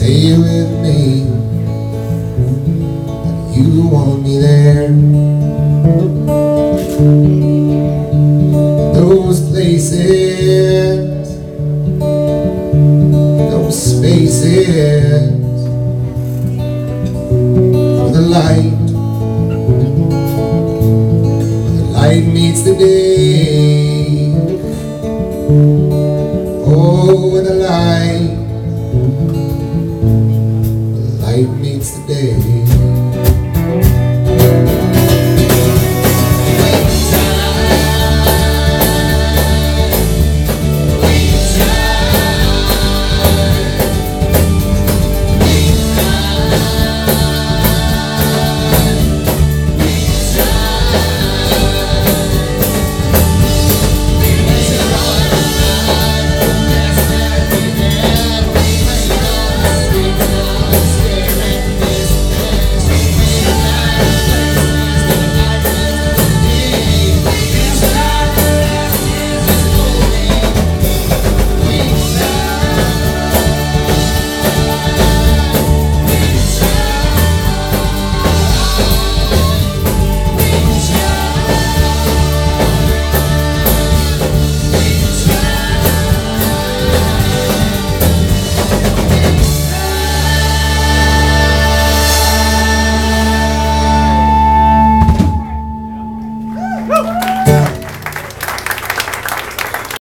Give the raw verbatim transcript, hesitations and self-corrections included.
stay with me, but you want me there. Those places, those spaces, for the light, when the light meets the day. Oh, when the light, the light meets the day.